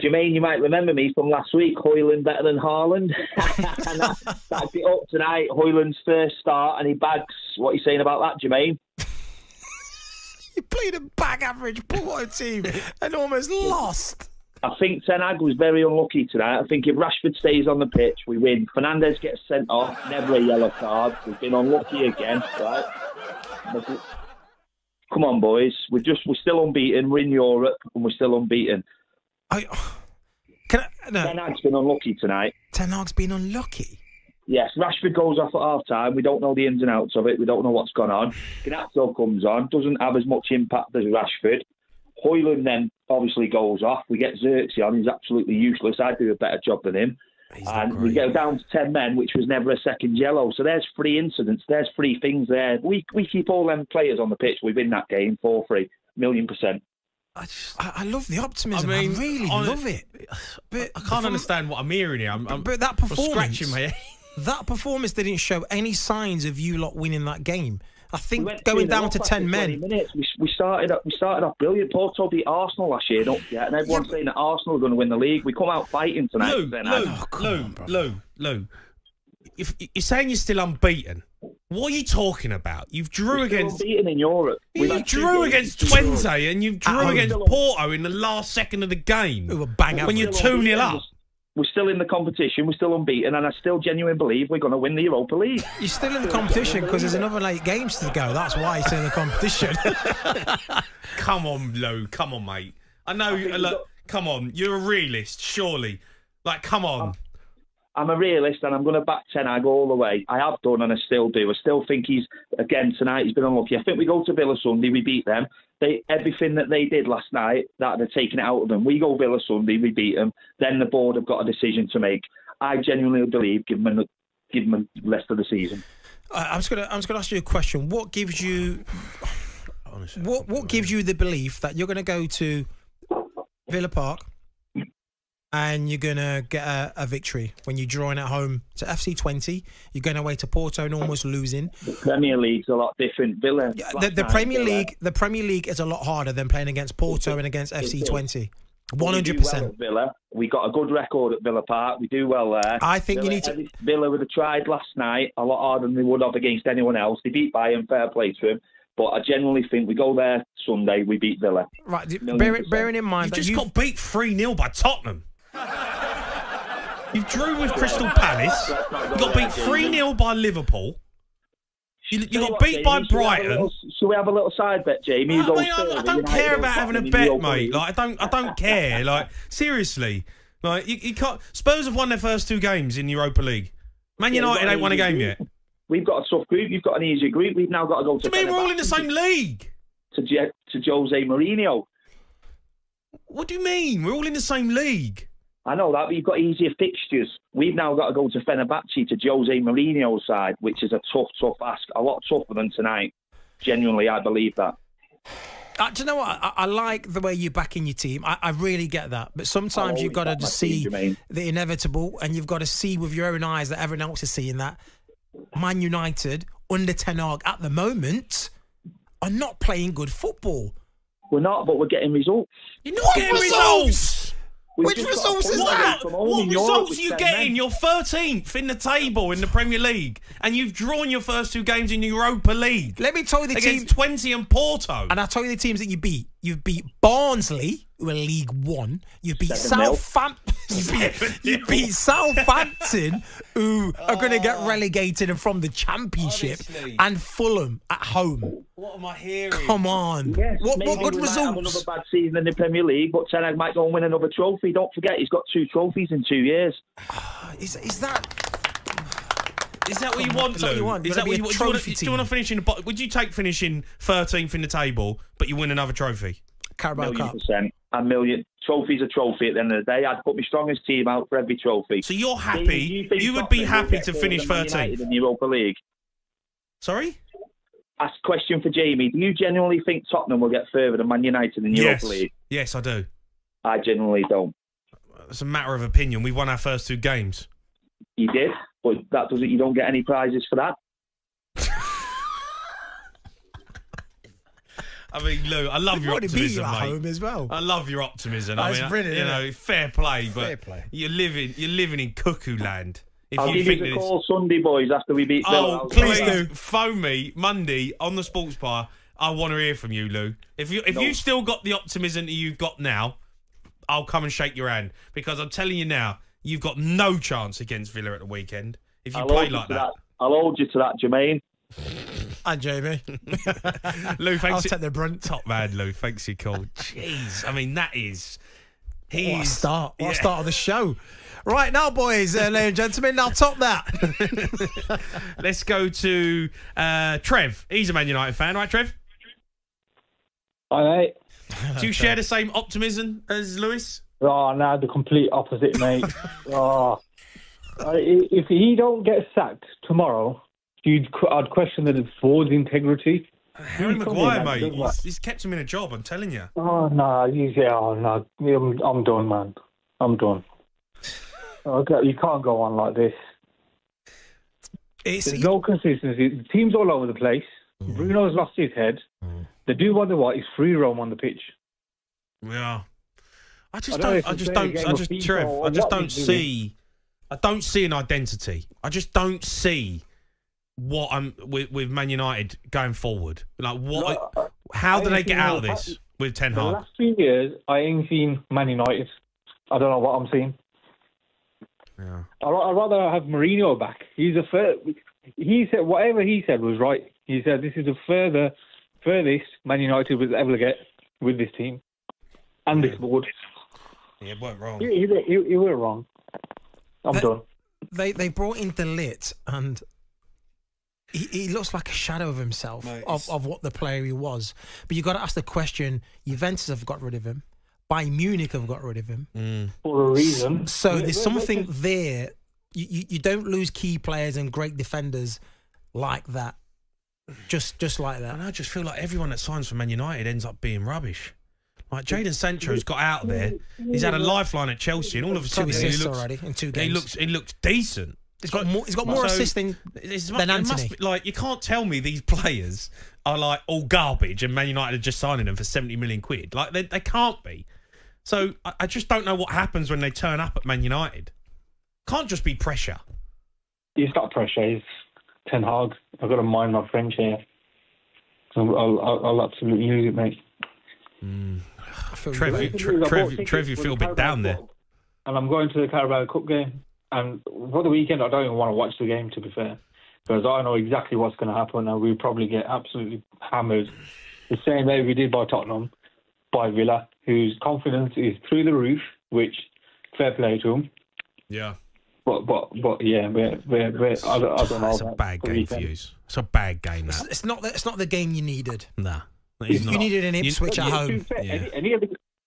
Jermaine, you might remember me from last week, Højlund better than Haaland. And that's it up tonight, Højlund's first start, and he bags. What are you saying about that, Jermaine? You played a bag average Porto team and almost lost. I think Ten Hag was very unlucky tonight. I think if Rashford stays on the pitch, we win. Fernandes gets sent off, never a yellow card. We've been unlucky again, right? Come on, boys. We're still unbeaten. We're in Europe and we're still unbeaten. No. Ten Hag's been unlucky tonight. Ten Hag's been unlucky? Yes, Rashford goes off at half-time. We don't know the ins and outs of it. We don't know what's gone on. Gnachtel comes on. Doesn't have as much impact as Rashford. Højlund then obviously goes off. We get Zirkzee on. He's absolutely useless. I do a better job than him. And we go down to 10 men, which was never a second yellow. So there's three incidents. There's three things there. We keep all them players on the pitch. We win that game 4-3. Million %. I love the optimism. I mean, I really love it. But I can't understand what I'm hearing here. But that performance... I'm scratching my head. That performance didn't show any signs of you lot winning that game. I think going down to 10 men... We started off brilliant. Porto beat Arsenal last year, don't forget. And everyone's saying that Arsenal are going to win the league. We come out fighting tonight. Lou, if you're saying you're still unbeaten, what are you talking about? You've drew against... We're unbeaten in Europe. You drew against Twente and you drew against Porto in the last second of the game. When you're 2-0 up. We're still in the competition. We're still unbeaten, and I still genuinely believe we're going to win the Europa League. You're still in the competition because there's another 8 games to go. That's why it's in the competition. Come on, Lou. Come on, mate. I know. Come on. You're a realist, surely. Like, come on. I'm a realist, and I'm going to back Ten Hag all the way. I have done, and I still do. I still think he's, again, tonight he's been unlucky. I think we go to Villa Sunday, we beat them. Everything that they did last night, that they're taking it out of them. We go Villa Sunday, we beat them. Then the board have got a decision to make. I genuinely believe give them the rest of the season. I'm just going to ask you a question. What gives you, honestly, what gives you the belief that you're going to go to Villa Park? And you're going to get a victory when you're drawing at home to FC20. You're going away to Porto and almost losing. The Premier League's a lot different. Villa. Yeah, the Premier League is a lot harder than playing against Porto and against FC20. 100%. Villa, we got a good record at Villa Park. We do well there. I think Villa, you need to. Villa would have tried last night a lot harder than they would have against anyone else. They beat Bayern, fair play to him. But I generally think we go there Sunday. We beat Villa. Right. Bearing in mind that you've just got beat 3-0 by Tottenham. You drew with Crystal Palace. You got beat 3-0 by Liverpool. You got beat by Brighton. Shall we have a little side bet, Jamie? I don't care about having a bet, mate. Like, I don't care. Like, seriously, like you can't. Spurs have won their first 2 games in Europa League. Man United ain't won a game yet. We've got a tough group. You've got an easier group. We've now got to go to. I mean, we're all in the same league. To Jose Mourinho. What do you mean? We're all in the same league. I know that, but you've got easier fixtures. We've now got to go to Fenerbahce, to Jose Mourinho's side, which is a tough ask. A lot tougher than tonight. Genuinely, I believe that. Do you know what? I like the way you're backing your team. I really get that. But sometimes you've got to just see the inevitable, and you've got to see with your own eyes that everyone else is seeing that. Man United, under Ten Hag at the moment, are not playing good football. We're not, but we're getting results. You're not getting results! Which results is that? What results are you getting? You're 13th in the table in the Premier League, and you've drawn your first 2 games in the Europa League. Let me tell you the team. Against Twente and Porto. And I'll tell you the teams that you beat. You've beat Barnsley, who are League One. You've beat Southampton. You beat Southampton, who are going to get relegated and from the Championship, honestly. And Fulham at home. What am I hearing? Come on. Yes, what good results? Have another bad season in the Premier League, but Ten Hag might go and win another trophy. Don't forget, he's got 2 trophies in 2 years. Is that what you want, Lou? Is that what you want? Do you want to finish in the bottom? Would you take finishing 13th in the table, but you win another trophy? Carabao Cup. A million. Trophy's a trophy at the end of the day. I'd put my strongest team out for every trophy. So you're happy? You would be happy to finish 13th in the Europa League? Sorry? Ask a question for Jamie. Do you genuinely think Tottenham will get further than Man United in the Europa League? Yes, I do. I genuinely don't. It's a matter of opinion. We won our first 2 games. You did, but that doesn't. You don't get any prizes for that. I mean, Lou, I love your optimism, mate. At home as well. I love your optimism. That's brilliant. You know, fair play, but you're living in cuckoo land. If I'll give you a call Sunday, boys, after we beat Villa. Oh, please do. Phone me Monday on the Sports Bar. I want to hear from you, Lou. If you've still got the optimism that you've got now, I'll come and shake your hand, because I'm telling you now, you've got no chance against Villa at the weekend if you play like that. I'll hold you to that, Jermaine. And Jamie. Lou, thanks. I'll take the brunt. Top man, Lou. Thanks for your call. Jeez. I mean, that is... What a start. What a start of the show. Right now, boys, ladies and gentlemen, now top that. Let's go to Trev. He's a Man United fan, right, Trev? Hi, mate. Do you share the same optimism as Lewis? Oh, no, the complete opposite, mate. If he don't get sacked tomorrow, I'd question the board's integrity. Harry Maguire, mate, he's kept him in a job, I'm telling you. Oh, no, I'm done, man. I'm done. You can't go on like this. There's no consistency. The team's all over the place. Mm. Bruno's lost his head. Mm. They do wonder what is free roam on the pitch. Yeah, I don't see an identity. I just don't see what I'm with Man United going forward. Like what? No, how do they get out of this with Ten Hag? The last few years, I ain't seen Man United. I don't know what I'm seeing. Yeah. I'd rather have Mourinho back. He said whatever he said was right. He said this is the furthest Man United will ever get with this team and this board. Yeah, it went wrong. He went wrong. I'm done. They brought in De Ligt, and he looks like a shadow of himself, mate, of what the player he was. But you got to ask the question: Juventus have got rid of him. Bayern Munich have got rid of him. Mm. For a reason. So there's something there. You don't lose key players and great defenders like that. Just like that. And I just feel like everyone that signs for Man United ends up being rubbish. Like Jadon Sancho's got out of there. He's had a lifeline at Chelsea, and all of a sudden he looks decent. He's got more assists than Anthony. You can't tell me these players are like all garbage and Man United are just signing them for 70 million quid. Like they can't be. So I just don't know what happens when they turn up at Man United. Can't just be pressure. It's not pressure. It's Ten Hag. I've got to mind my French here. I'll absolutely lose it, mate. Mm. Trev, you feel a bit down there. And I'm going to the Carabao Cup game. And for the weekend, I don't even want to watch the game, to be fair. Because I know exactly what's going to happen, and we'll probably get absolutely hammered. The same way we did by Tottenham, by Villa, whose confidence is through the roof, which, fair play to them. Yeah. But yeah, I don't know. It's a bad game for you. It's a bad game, that. It's not the game you needed. Nah. You needed an Ipswich at home. Yeah.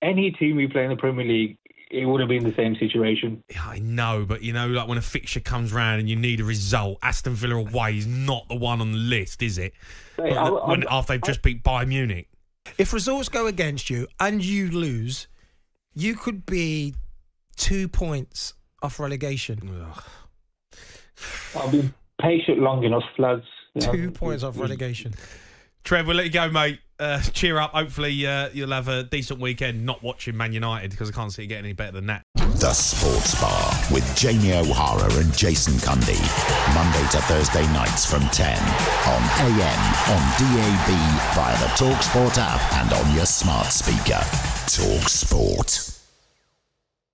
Any team we play in the Premier League, it would have been the same situation. Yeah, I know, but you know, like when a fixture comes round and you need a result, Aston Villa away is not the one on the list, is it? Hey, after they've just beat Bayern Munich. If results go against you and you lose, you could be 2 points off relegation. Ugh. I've been patient long enough, lads. 2 points off relegation. Trev, we'll let you go, mate. Cheer up. Hopefully you'll have a decent weekend not watching Man United, because I can't see it getting any better than that. The Sports Bar with Jamie O'Hara and Jason Cundy. Monday to Thursday nights from 10 on AM, on DAB, via the TalkSport app and on your smart speaker. TalkSport.